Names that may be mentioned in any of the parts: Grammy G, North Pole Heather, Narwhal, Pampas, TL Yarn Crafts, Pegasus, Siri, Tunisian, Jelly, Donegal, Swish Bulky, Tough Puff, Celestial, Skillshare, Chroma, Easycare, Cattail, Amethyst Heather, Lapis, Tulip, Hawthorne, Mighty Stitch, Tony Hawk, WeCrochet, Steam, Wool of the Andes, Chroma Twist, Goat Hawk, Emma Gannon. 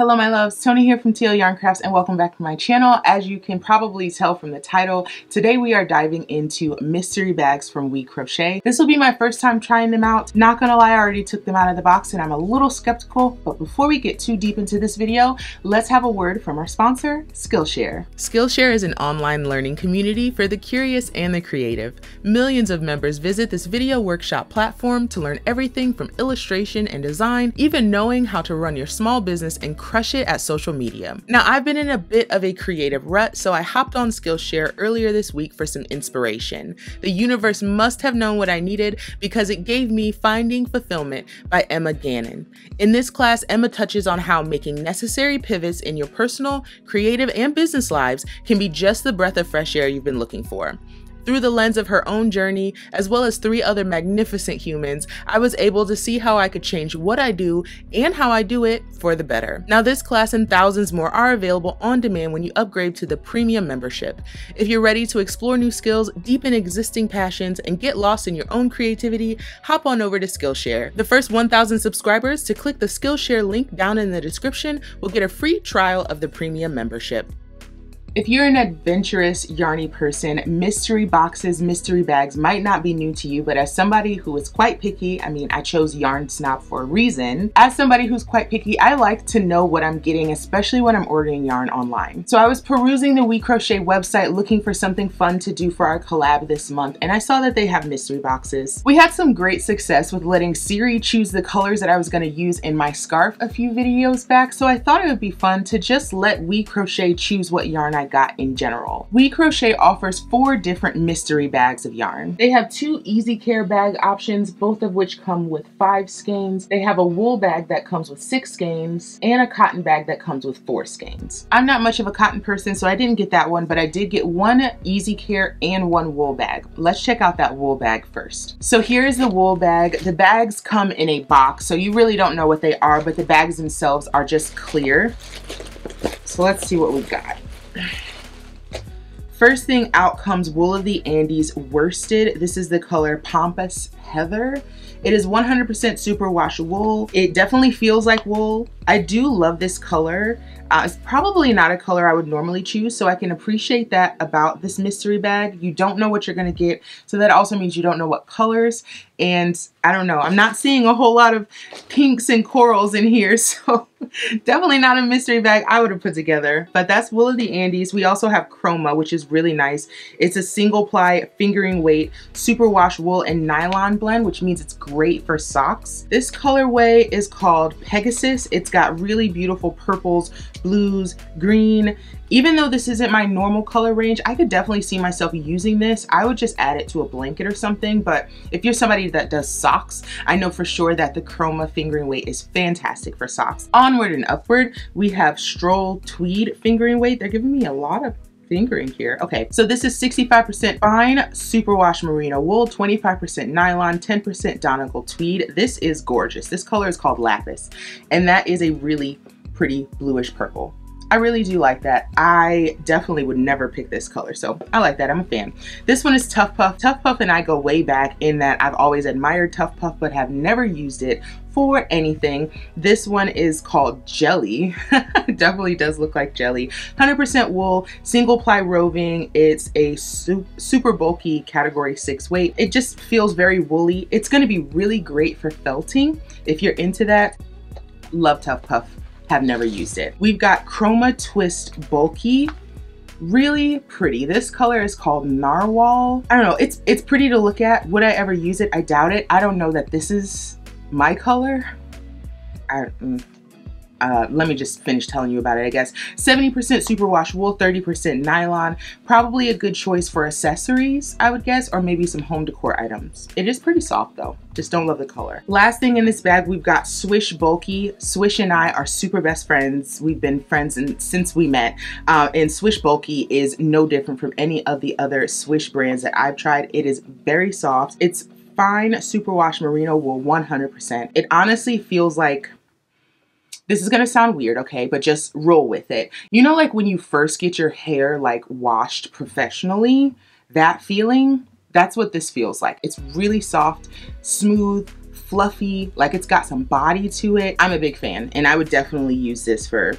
Hello my loves, Tony here from TL Yarn Crafts and welcome back to my channel. As you can probably tell from the title, today we are diving into mystery bags from WeCrochet. This will be my first time trying them out. Not gonna lie, I already took them out of the box and I'm a little skeptical, but before we get too deep into this video, let's have a word from our sponsor, Skillshare. Skillshare is an online learning community for the curious and the creative. Millions of members visit this video workshop platform to learn everything from illustration and design, even knowing how to run your small business and crush it at social media. Now, I've been in a bit of a creative rut, so I hopped on Skillshare earlier this week for some inspiration. The universe must have known what I needed because it gave me Finding Fulfillment by Emma Gannon. In this class, Emma touches on how making necessary pivots in your personal, creative, and business lives can be just the breath of fresh air you've been looking for. Through the lens of her own journey, as well as three other magnificent humans, I was able to see how I could change what I do and how I do it for the better. Now, this class and thousands more are available on demand when you upgrade to the premium membership. If you're ready to explore new skills, deepen existing passions, and get lost in your own creativity, hop on over to Skillshare. The first 1,000 subscribers to click the Skillshare link down in the description will get a free trial of the premium membership. If you're an adventurous yarny person, mystery boxes, mystery bags might not be new to you, but as somebody who is quite picky, I mean, I chose Yarn Snob for a reason. As somebody who's quite picky, I like to know what I'm getting, especially when I'm ordering yarn online. So I was perusing the WeCrochet website looking for something fun to do for our collab this month, and I saw that they have mystery boxes. We had some great success with letting Siri choose the colors that I was going to use in my scarf a few videos back, so I thought it would be fun to just let WeCrochet choose what yarn I got in general. WeCrochet offers 4 different mystery bags of yarn. They have 2 easy care bag options, both of which come with 5 skeins. They have a wool bag that comes with 6 skeins and a cotton bag that comes with 4 skeins. I'm not much of a cotton person, so I didn't get that one, but I did get 1 easy care and 1 wool bag. Let's check out that wool bag first. So here is the wool bag. The bags come in a box, so you really don't know what they are, but the bags themselves are just clear. So let's see what we got. First thing out comes Wool of the Andes worsted. This is the color Pampas Heather. It is 100% superwash wool. It definitely feels like wool. I do love this color. It's probably not a color I would normally choose, so I can appreciate that about this mystery bag. You don't know what you're gonna get, so that also means you don't know what colors, and I don't know, I'm not seeing a whole lot of pinks and corals in here, so definitely not a mystery bag I would have put together. But that's Wool of the Andes. We also have Chroma, which is really nice. It's a single ply fingering weight superwash wool and nylon blend, which means it's great for socks. This colorway is called Pegasus. It's got really beautiful purples, blues, green. Even though this isn't my normal color range, I could definitely see myself using this. I would just add it to a blanket or something, but if you're somebody that does socks, I know for sure that the Chroma fingering weight is fantastic for socks. Onward and upward, we have Stroll Tweed fingering weight. They're giving me a lot of fingering here. Okay, so this is 65% fine superwash merino wool, 25% nylon, 10% Donegal tweed. This is gorgeous. This color is called Lapis, and that is a really pretty bluish purple. I really do like that. I definitely would never pick this color, so I like that. I'm a fan. This one is Tough Puff. Tough Puff and I go way back in that I've always admired Tough Puff but have never used it for anything. This one is called Jelly. Definitely does look like jelly. 100% wool, single ply roving. It's a super bulky category 6 weight. It just feels very woolly. It's gonna be really great for felting if you're into that. Love Tough Puff. Have never used it. We've got Chroma Twist Bulky. Really pretty. This color is called Narwhal. I don't know, it's pretty to look at. Would I ever use it? I doubt it. I don't know that this is my color. Let me just finish telling you about it, I guess. 70% superwash wool, 30% nylon. Probably a good choice for accessories, I would guess, or maybe some home decor items. It is pretty soft though. Just don't love the color. Last thing in this bag, we've got Swish Bulky. Swish and I are super best friends. We've been friends since we met. And Swish Bulky is no different from any of the other Swish brands that I've tried. It is very soft. It's fine superwash merino wool, 100%. It honestly feels like, this is gonna sound weird, okay, but just roll with it. You know, like when you first get your hair like washed professionally, that feeling, that's what this feels like. It's really soft, smooth, fluffy, like it's got some body to it. I'm a big fan, and I would definitely use this for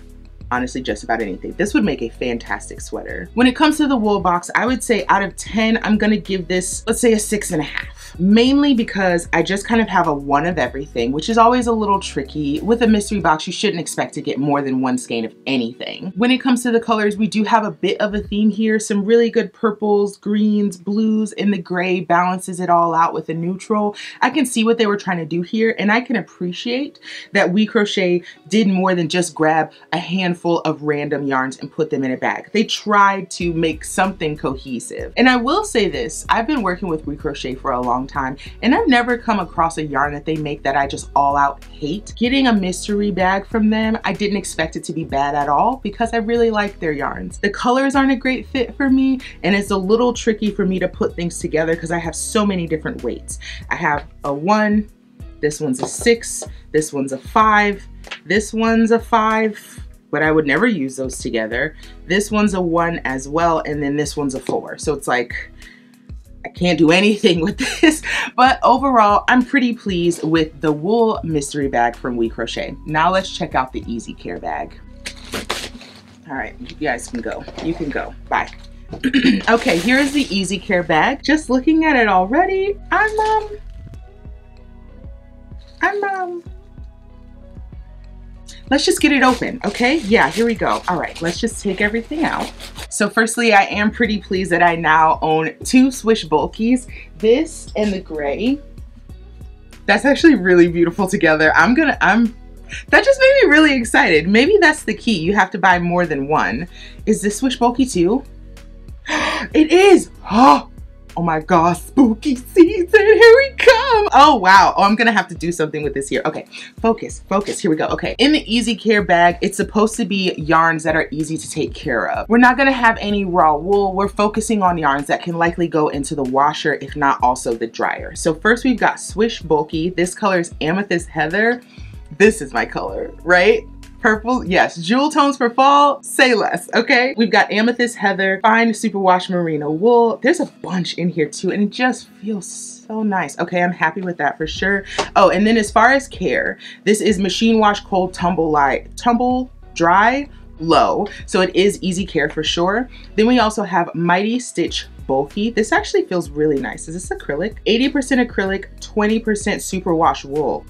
honestly just about anything. This would make a fantastic sweater. When it comes to the wool box, I would say out of 10, I'm gonna give this, let's say, a 6.5. Mainly because I just kind of have a one of everything, which is always a little tricky. With a mystery box, you shouldn't expect to get more than one skein of anything. When it comes to the colors, we do have a bit of a theme here. Some really good purples, greens, blues, and the gray balances it all out with a neutral. I can see what they were trying to do here, and I can appreciate that WeCrochet did more than just grab a handful of random yarns and put them in a bag. They tried to make something cohesive. And I will say this, I've been working with WeCrochet for a long time, and I've never come across a yarn that they make that I just all out hate. Getting a mystery bag from them, I didn't expect it to be bad at all because I really like their yarns. The colors aren't a great fit for me, and it's a little tricky for me to put things together because I have so many different weights. I have a 1, this one's a 6, this one's a 5, this one's a 5, but I would never use those together. This one's a 1 as well, and then this one's a 4. So it's like, I can't do anything with this. But overall, I'm pretty pleased with the wool mystery bag from WeCrochet. Now let's check out the Easy Care bag. All right, you guys can go. You can go, bye. Okay, here's the Easy Care bag. Just looking at it already, let's just get it open, okay? Yeah, here we go. All right, let's just take everything out. So firstly, I am pretty pleased that I now own 2 Swish Bulkies, this and the gray. That's actually really beautiful together. That just made me really excited. Maybe that's the key, you have to buy more than one. Is this Swish Bulky too? It is, oh my gosh, spooky season, here we come. Oh wow, oh, I'm gonna have to do something with this here. Okay, focus, focus, here we go, okay. In the Easy Care bag, it's supposed to be yarns that are easy to take care of. We're not gonna have any raw wool, we're focusing on yarns that can likely go into the washer, if not also the dryer. So first we've got Swish Bulky, this color is Amethyst Heather. This is my color, right? Purple, yes, jewel tones for fall, say less, okay? We've got Amethyst Heather, fine superwash merino wool. There's a bunch in here too, and it just feels so nice. Okay, I'm happy with that for sure. Oh, and then as far as care, this is machine wash, cold, tumble dry, low. So it is Easy Care for sure. Then we also have Mighty Stitch Bulky. This actually feels really nice. Is this acrylic? 80% acrylic, 20% superwash wool.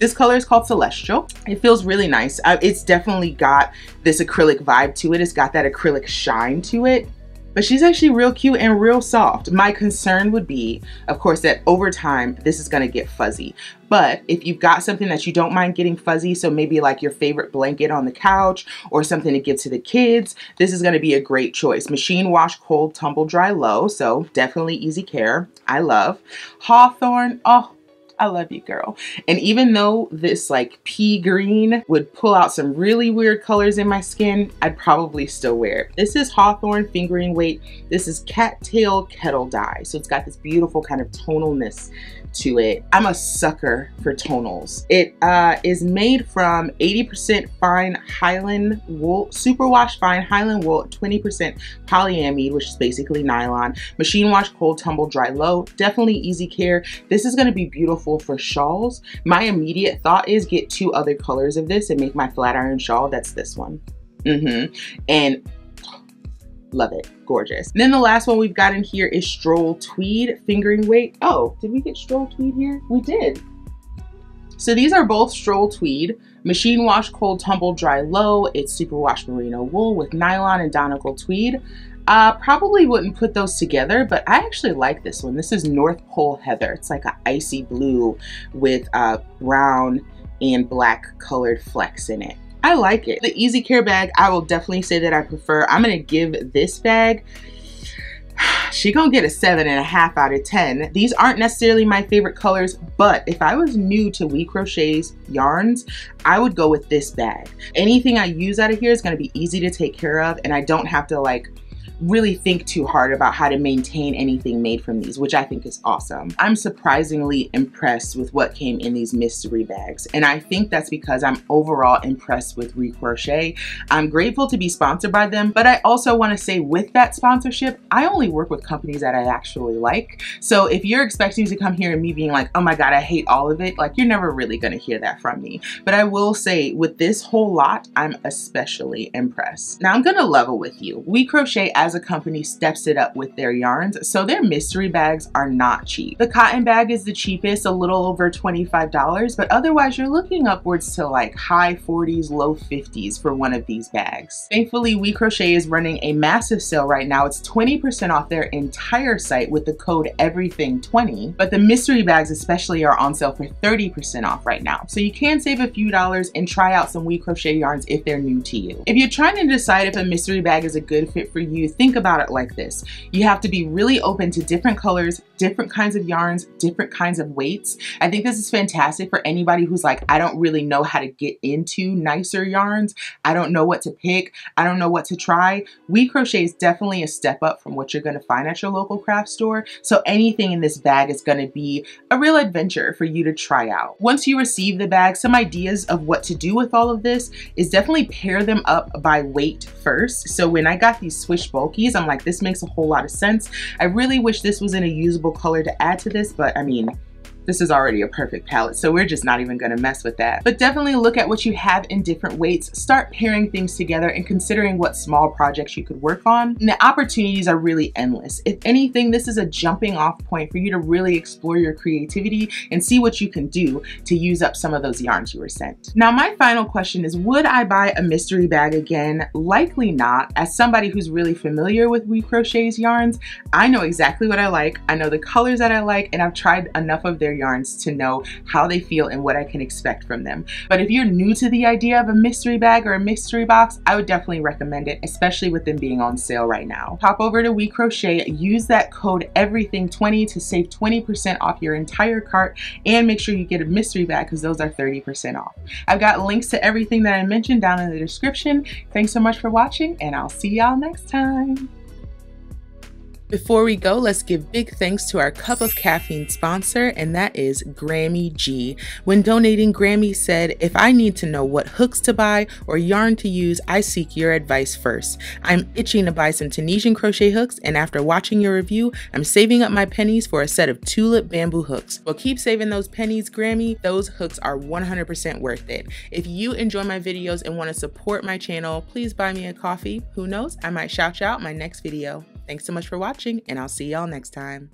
This color is called Celestial. It feels really nice. It's definitely got this acrylic vibe to it. It's got that acrylic shine to it, but she's actually real cute and real soft. My concern would be, of course, that over time, this is gonna get fuzzy. But if you've got something that you don't mind getting fuzzy, so maybe like your favorite blanket on the couch or something to give to the kids, this is gonna be a great choice. Machine wash, cold, tumble dry, low. So definitely Easy Care, I love. Hawthorne, oh, I love you, girl. And even though this like pea green would pull out some really weird colors in my skin, I'd probably still wear it. This is Hawthorne Fingering Weight. This is Cattail Kettle Dye. So it's got this beautiful kind of tonalness to it. I'm a sucker for tonals. It is made from 80% fine Highland wool, superwash fine Highland wool, 20% polyamide, which is basically nylon. Machine wash, cold, tumble dry, low. Definitely Easy Care. This is gonna be beautiful for shawls. My immediate thought is get 2 other colors of this and make my flat iron shawl. That's this one. And love it, gorgeous. And then the last one we've got in here is Stroll Tweed Fingering Weight. Oh, did we get Stroll Tweed here? We did. So these are both Stroll Tweed. Machine wash, cold, tumble dry, low. It's superwash merino wool with nylon and Donegal tweed. Probably wouldn't put those together, but I actually like this one. This is North Pole Heather. It's like an icy blue with brown and black colored flecks in it. I like it. The Easy Care bag, I will definitely say that I prefer. I'm gonna give this bag, she gonna get a 7.5 out of 10. These aren't necessarily my favorite colors, but if I was new to WeCrochet's yarns, I would go with this bag. Anything I use out of here is gonna be easy to take care of, and I don't have to like really think too hard about how to maintain anything made from these, which I think is awesome. I'm surprisingly impressed with what came in these mystery bags, and I think that's because I'm overall impressed with WeCrochet. I'm grateful to be sponsored by them, but I also want to say with that sponsorship, I only work with companies that I actually like. So if you're expecting to come here and me being like, oh my God, I hate all of it, like you're never really going to hear that from me. But I will say with this whole lot, I'm especially impressed. Now I'm going to level with you. WeCrochet as a company steps it up with their yarns, so their mystery bags are not cheap. The cotton bag is the cheapest, a little over $25, but otherwise you're looking upwards to like high 40s, low 50s for one of these bags. Thankfully, WeCrochet is running a massive sale right now. It's 20% off their entire site with the code EVERYTHING20, but the mystery bags especially are on sale for 30% off right now. So you can save a few dollars and try out some WeCrochet yarns if they're new to you. If you're trying to decide if a mystery bag is a good fit for you, think about it like this. You have to be really open to different colors, different kinds of yarns, different kinds of weights. I think this is fantastic for anybody who's like, I don't really know how to get into nicer yarns. I don't know what to pick. I don't know what to try. WeCrochet is definitely a step up from what you're going to find at your local craft store. So anything in this bag is going to be a real adventure for you to try out. Once you receive the bag, some ideas of what to do with all of this is definitely pair them up by weight first. So when I got these Swish Bulkies, I'm like, this makes a whole lot of sense. I really wish this was in a usable color to add to this, but I mean, this is already a perfect palette, so we're just not even going to mess with that. But definitely look at what you have in different weights, start pairing things together and considering what small projects you could work on. And the opportunities are really endless. If anything, this is a jumping off point for you to really explore your creativity and see what you can do to use up some of those yarns you were sent. Now, my final question is, would I buy a mystery bag again? Likely not. As somebody who's really familiar with WeCrochet's yarns, I know exactly what I like. I know the colors that I like, and I've tried enough of their yarns to know how they feel and what I can expect from them. But if you're new to the idea of a mystery bag or a mystery box, I would definitely recommend it, especially with them being on sale right now. Hop over to WeCrochet, use that code EVERYTHING20 to save 20% off your entire cart, and make sure you get a mystery bag because those are 30% off. I've got links to everything that I mentioned down in the description. Thanks so much for watching, and I'll see y'all next time. Before we go, let's give big thanks to our Cup of Caffeine sponsor, and that is Grammy G. When donating, Grammy said, if I need to know what hooks to buy or yarn to use, I seek your advice first. I'm itching to buy some Tunisian crochet hooks, and after watching your review, I'm saving up my pennies for a set of Tulip bamboo hooks. Well, keep saving those pennies, Grammy. Those hooks are 100% worth it. If you enjoy my videos and want to support my channel, please buy me a coffee. Who knows? I might shout you out in my next video. Thanks so much for watching, and I'll see y'all next time.